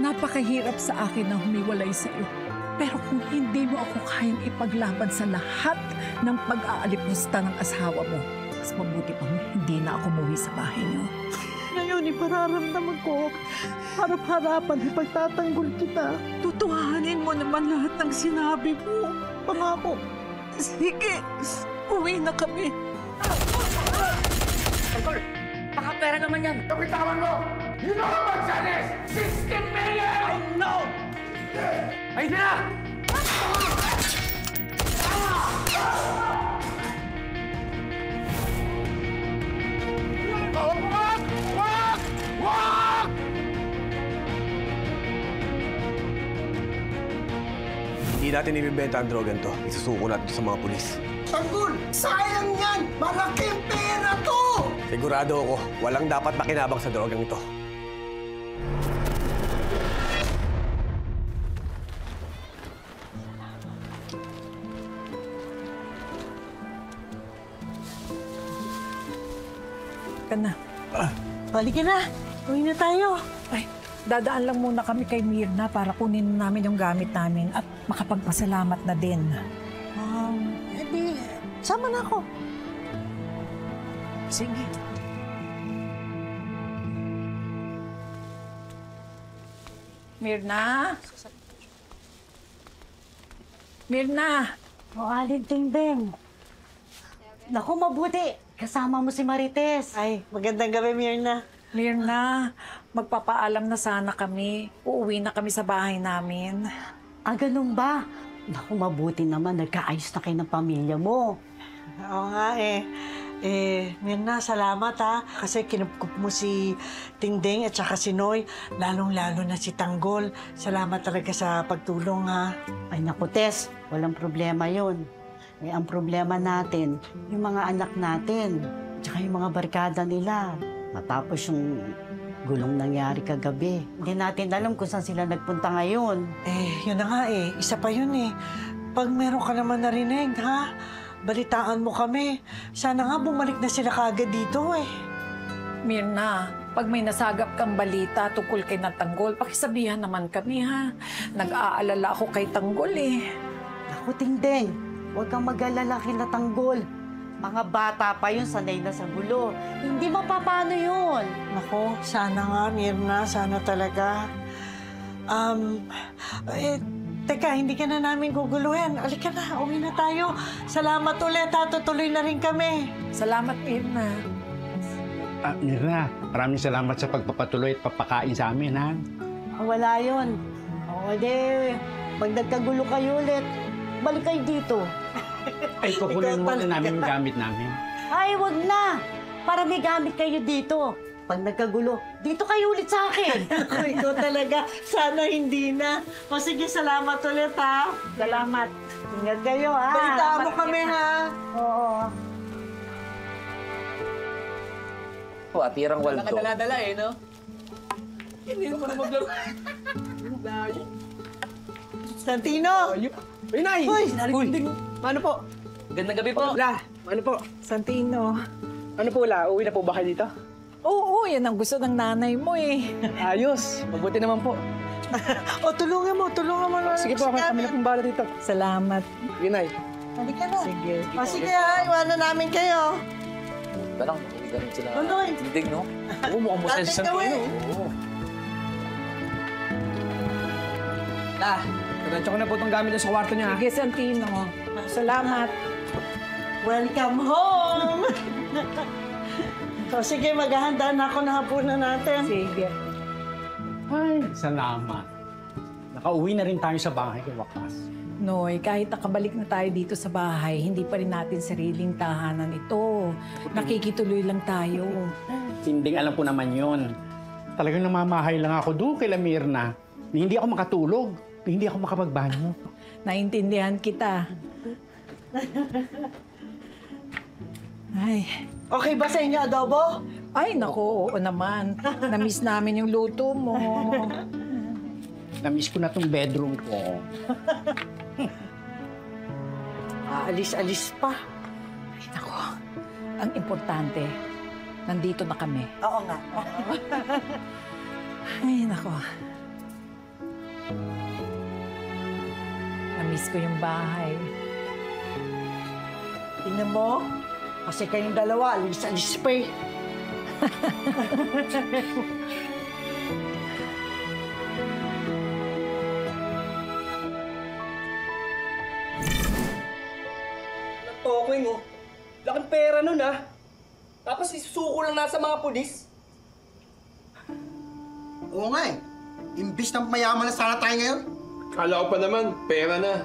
Napakahirap sa akin na humiwalay sa iyo. Pero kung hindi mo ako kayang ipaglaban sa lahat ng pag-aalipusta ng asawa mo, mas mabuti pang hindi na ako umuwi sa bahay niyo. Ngayon, ipararamdaman ko, harap-harapan, ipagtatanggol kita. Tutuhanin mo naman lahat ng sinabi mo. Pangako. Sige, uwi na kami. Tangkol, baka pera naman yan. Kapitawan mo! You know how much that is? 60 million! I know! Ayun na! Walk! Walk! Walk! Hindi natin ibibenta ang drogan to. Isusuko natin sa mga pulis. Tanggol! Sayang yan! Malaking pera to! Sigurado ako, walang dapat makinabang sa drogang ito. Na. Balik ka na. Uwi na tayo. Ay, dadaan lang muna kami kay Mirna para kunin namin yung gamit namin at makapagpasalamat na din. Edi, sama na ako. Sige. Mirna? Mirna! O, Aling Tindeng. Naku, mabuti. Kasama mo si Marites. Ay, magandang gabi, Mirna. Mirna, magpapaalam na sana kami. Uuwi na kami sa bahay namin. Ah, ganun ba? Naku, mabuti naman. Nagkaayos na kayo ng pamilya mo. Oo nga eh. Mirna, salamat ha. Kasi kinupkup mo si Tindeng at saka si Noy. Lalong-lalo na si Tanggol. Salamat talaga sa pagtulong ha. Ay, naku, Tes. Walang problema yun. Eh, ang problema natin, yung mga anak natin, tsaka yung mga barkada nila. Matapos yung gulong nangyari kagabi. Hindi natin alam kung saan sila nagpunta ngayon. Eh, yun na nga eh. Isa pa yun eh. Pag meron ka naman narinig, ha? Balitaan mo kami. Sana nga bumalik na sila kaagad dito eh. Mirna, pag may nasagap kang balita tungkol kay Natanggol, pakisabihan naman kami ha. Nag-aalala ako kay Tanggol eh. Ako, Tindeng. Huwag kang mag-alala kay Natanggol. Mga bata pa yun, sanay na sa gulo. Hindi mapapano yun. Nako, sana nga, Mirna. Sana talaga. Teka, hindi ka na namin guguluhin. Alika na, uwi na tayo. Salamat ulit, ha. Tutuloy na rin kami. Salamat, Mirna. Mirna, maraming salamat sa pagpapatuloy at papakain sa amin, ha? Wala yun. O, di, pag nagkagulo kayo ulit, balik kayo dito. Ay, kukunin muna namin yung gamit namin. Ay, wag na! Para may gamit kayo dito. Pag nagkagulo, dito kayo ulit sa akin. Ikaw talaga. Sana hindi na. O sige, salamat ulit, ha? Salamat. Ingat kayo, ha? Balitaan mo kami, ha? Oo. O, atirang waldo. Nakadala-dala, eh, no? Hindi mo na maglaro. Santino! Ay, Nay! Uy! Ano po? Gandang gabi po. Ula! Ano po? Santino. Ano po, Ula? Uwi na po ba kayo dito? Oo, yan ang gusto ng nanay mo eh. Ayos! Mabuti naman po. O, tulungan mo! Tulungan mo! Sige po, kami na pong bala dito. Salamat. Sige, Nay. Hali ka na. Sige. O, sige ha, iwanan namin kayo. Parang, ganun sila. Noy! Tindig, no? Oo, mukhang musan si Santino. Ah! Nansya ko na po itong gamit niya sa kwarto niya. Sige, Santino. Salamat. Welcome home! So, sige, maghahanda na ako na hapunan natin. Sige. Ay, salamat. Nakauwi na rin tayo sa bahay kay wakas. Noy, kahit nakabalik na tayo dito sa bahay, hindi pa rin natin sariling tahanan ito. Nakikituloy lang tayo. Tindeng, alam ko naman yon. Talagang namamahay lang ako doon kay Mirna. Hindi ako makatulog. Hindi ako makapagbanyo. Naintindihan kita. Ay. Okay ba sa inyo, adobo? Ay, naku, oo naman. Namiss namin yung luto mo. Namiss ko na tong bedroom ko. Aalis-alis pa. Ay, naku. Ang importante, nandito na kami. Oo nga. Ay, naku. Namiss ko yung bahay. Tingnan mo, kasi kayong dalawa, alis-alis pa eh. Nagtokoy mo. Laking pera nun ah. Tapos isusuko lang nasa mga pulis. Oo nga eh. Imbis na mayaman na sana tayo ngayon. Kala ko pa naman, pera na.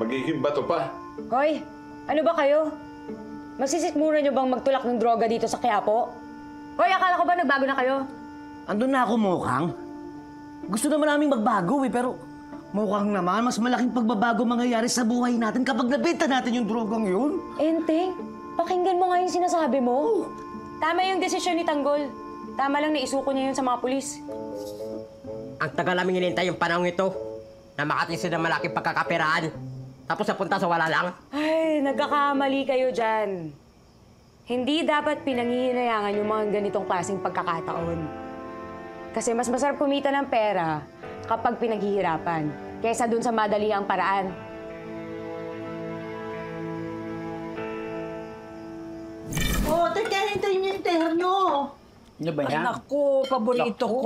Magiging bato pa. Hoy, ano ba kayo? Masisikmura nyo bang magtulak ng droga dito sa Quiapo? Hoy, akala ko ba nagbago na kayo? Andun na ako, mukhang. Gusto naman namin magbago eh, pero mukhang naman mas malaking pagbabago mangyayari sa buhay natin kapag nabenta natin yung drogang yun. Enteng, pakinggan mo nga yung sinasabi mo. Oh. Tama yung desisyon ni Tanggol. Tama lang na isuko niya yun sa mga pulis. Ang tagal namin hinintay yung panahon ito na makatinsin ng malaking pagkakaperaan. Tapos napunta sa wala lang. Ay, nagkakamali kayo dyan. Hindi dapat pinanghihinayangan yung mga ganitong klaseng pagkakataon. Kasi mas masarap kumita ng pera kapag pinaghihirapan kaysa dun sa madali ang paraan. Oh, hintayin nyo! Ano ba yan? Anak ko, paborito ko.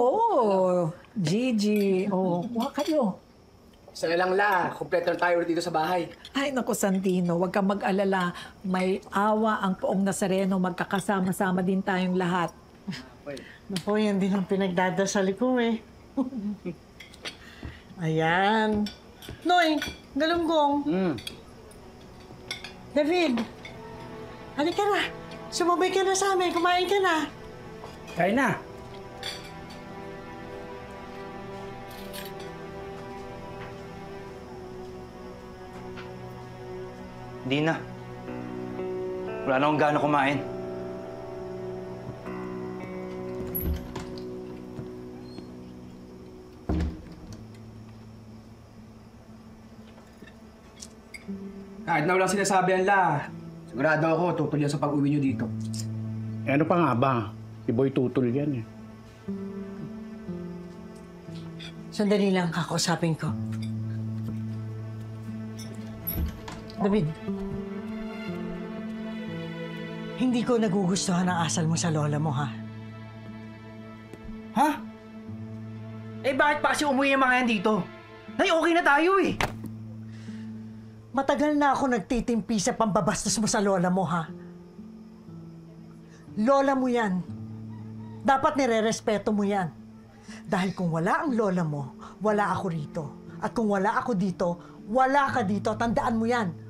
Gigi. Oh, kuha kayo. Sana lang la, kumpleto na tayo dito sa bahay. Ay, naku, Santino, huwag kang mag-alala. May awa ang poong Nazareno, magkakasama-sama din tayong lahat. Naku, yan din ang pinagdadasal ko eh. Ayan. Noy, galunggong. David, halika na. Sumabay ka na sa amin, kumain ka na. Kain na. Hindi na. Wala na akong gana kumain. Kahit na walang sinasabi ang la, sigurado ako tutol yan sa pag-uwi nyo dito. Eh, ano pa nga ba? Si Boy tutol yan eh. Sandali lang kakausapin ko. David, hindi ko nagugustuhan ang asal mo sa lola mo, ha? Ha? Eh, bakit pa kasi umuwi ang mga yan dito? Nay, okay na tayo, eh! Matagal na ako nagtitimpi sa pambabastos mo sa lola mo, ha? Lola mo yan. Dapat nire-respeto mo yan. Dahil kung wala ang lola mo, wala ako rito. At kung wala ako dito, wala ka dito. Tandaan mo yan.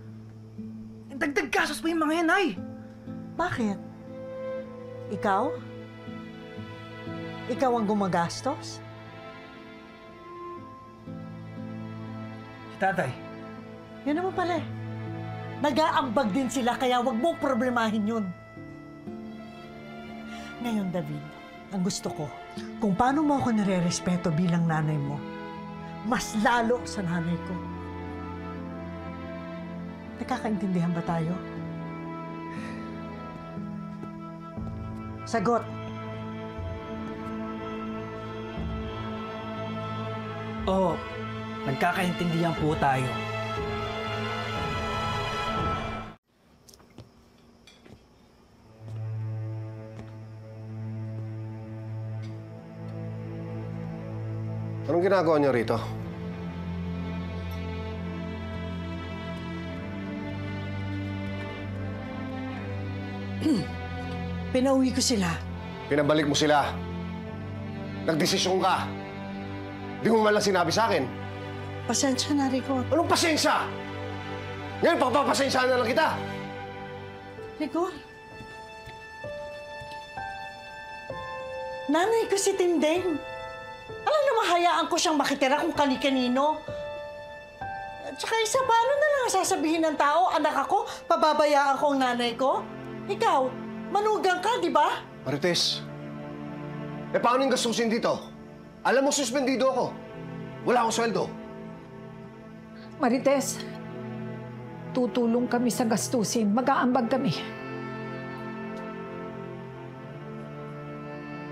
Dagdag kasos pa yung mga yan, ay! Bakit? Ikaw? Ikaw ang gumagastos? Si tatay. Yan naman pala eh. Nag-aambag din sila, kaya wag mong problemahin yun. Ngayon, David, ang gusto ko, kung paano mo ako nire-respeto bilang nanay mo, mas lalo sa nanay ko. Nakakaintindihan ba tayo? Sagot! Oo, nagkakaintindihan po tayo. Anong ginagawa niyo rito? Pinauwi ko sila. Pinabalik mo sila. Nagdesisyon ka. Di mo man lang sinabi sa akin. Pasensya na, Rico. Anong pasensya? Ngayon, pagpapasensya na lang kita. Rico? Nanay ko si Tindeng. Alam na mahayaan ko siyang makitira kung kani-kanino. At saka isa, paano na lang sasabihin ng tao, anak ako, pababayaan ko ang nanay ko? Ikaw, manugang ka, di ba? Marites, eh paano yung gastusin dito? Alam mo, suspendido ako. Wala akong sweldo. Marites, tutulong kami sa gastusin. Mag-aambag kami.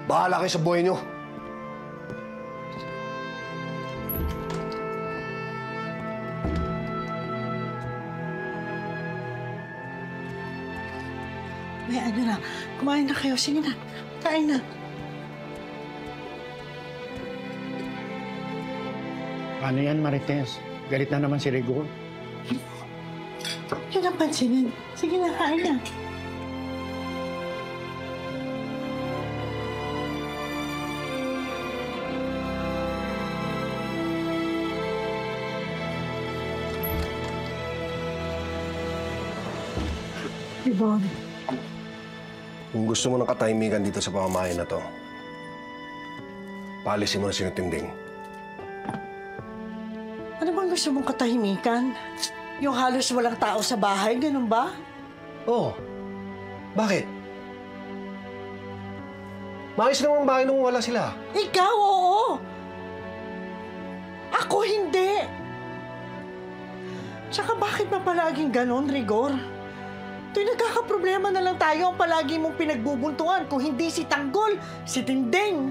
Bahala kayo sa buhay niyo. May ano na. Kumain na kayo. Sige na. Kain na. Ano yan, Marites? Galit na naman si Rigor. Yun ang pansinin. Sige na, kain na. Ibon. Kung gusto mo ng katahimikan dito sa pamamahay na to, paalisin mo na si Tindeng. Ano bang gusto mong katahimikan? Yung halos walang tao sa bahay, ganun ba? Oo. Bakit? Maayos naman ang bahay nung wala sila. Ikaw, oo! Ako, hindi! Tsaka bakit na palaging ganun, Rigor? To'y nagkakaproblema na lang tayo ang palagi mong pinagbubuntuan kung hindi si Tanggol, si Tindeng.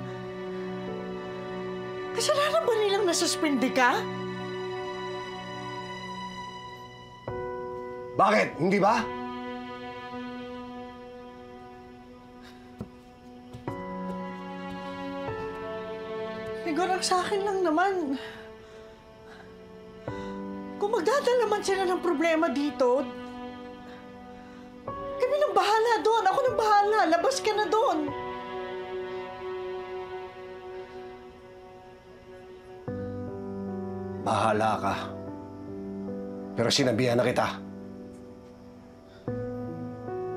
Kasalanan ba nilang nasuspindi ka? Bakit? Hindi ba? Siguro sa akin lang naman. Kung magdadala naman sila ng problema dito, bahala doon. Ako nang bahala. Labas ka na doon. Bahala ka. Pero sinabihan na kita.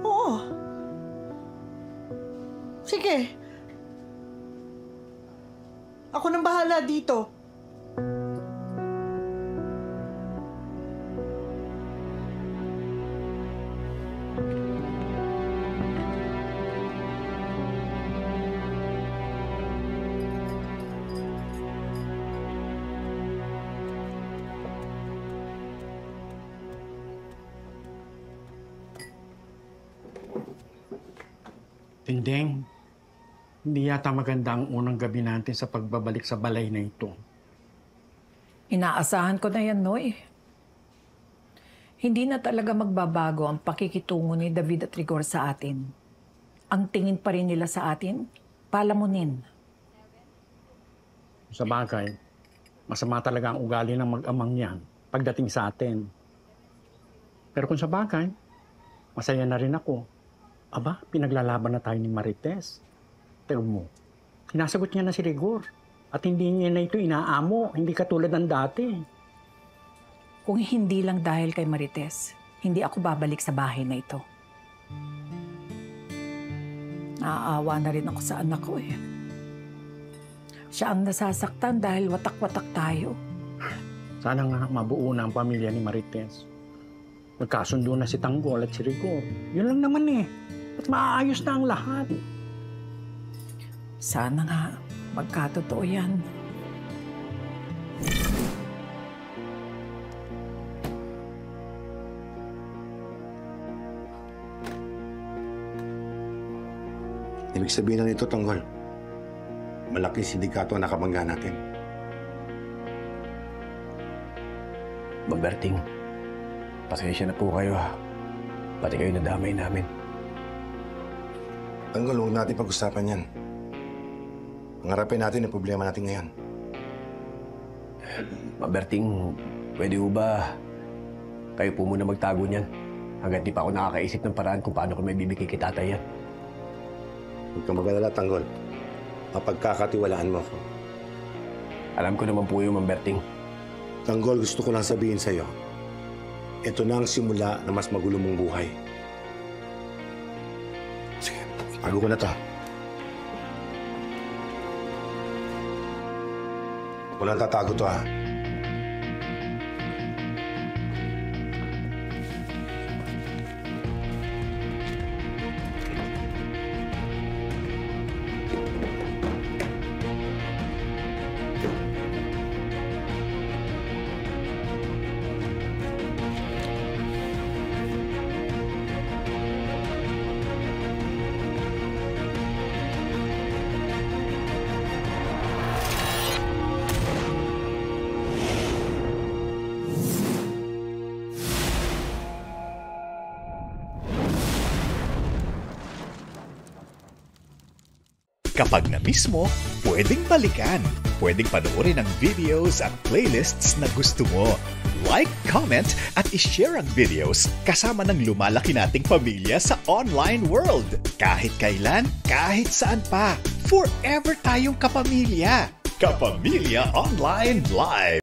Oo. Sige. Ako nang bahala dito. Tindeng, hindi yata maganda ang unang gabi natin sa pagbabalik sa balay na ito. Inaasahan ko na yan, Noy. Hindi na talaga magbabago ang pakikitungo ni David at Rigor sa atin. Ang tingin pa rin nila sa atin, palamunin. Sa bagay, masama talaga ang ugali ng mag-amang yan pagdating sa atin. Pero kung sa bagay, masaya na rin ako. Aba, pinaglalaban na tayo ni Marites. Teka mo, sinasagot niya na si Rigor. At hindi niya na ito inaamo, hindi katulad ng dati. Kung hindi lang dahil kay Marites, hindi ako babalik sa bahay na ito. Naaawa na rin ako sa anak ko eh. Siya ang nasasaktan dahil watak-watak tayo. Sana nga mabuo na ang pamilya ni Marites. Nagkasundo na si Tanggol at si Rico. Yun lang naman eh. At maaayos na ang lahat. Sana nga magkatotoo yan. Ibig sabihin na nito, Tanggol, malaking sindikato ang nakabangga natin. Mang Berting, pasensya na po kayo ha. Pati kayo nadamay namin. Tanggol, huwag natin pag-usapan yan. Pangarapin natin ang problema natin ngayon. Mang Berting, pwede ho ba kayo po muna magtago niyan? Hanggang di pa ako nakakaisip ng paraan kung paano ko may bibigay kay tatay yan. Huwag kang mag-alala, Tanggol. Mapagkakatiwalaan mo ako. Alam ko naman po yung Mang Berting. Tanggol, gusto ko lang sabihin sa'yo, ito na ang simula na mas magulo mong buhay. Sige, pago ko na to. Walang tatago to, ha? Kapag na-miss mo, pwedeng balikan. Pwedeng panoorin ang videos at playlists na gusto mo. Like, comment, at ishare ang videos kasama ng lumalaki nating pamilya sa online world. Kahit kailan, kahit saan pa. Forever tayong kapamilya. Kapamilya Online Live!